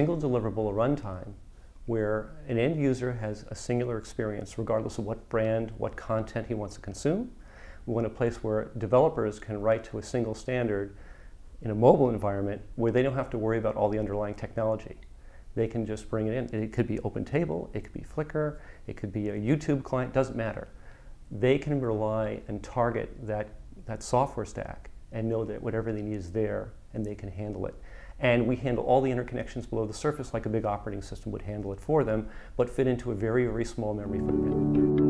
single deliverable runtime where an end user has a singular experience regardless of what brand, what content he wants to consume. We want a place where developers can write to a single standard in a mobile environment where they don't have to worry about all the underlying technology. They can just bring it in. It could be OpenTable, it could be Flickr, it could be a YouTube client, doesn't matter. They can rely and target that software stack and know that whatever they need is there and they can handle it. And we handle all the interconnections below the surface like a big operating system would handle it for them, but fit into a very, very small memory footprint.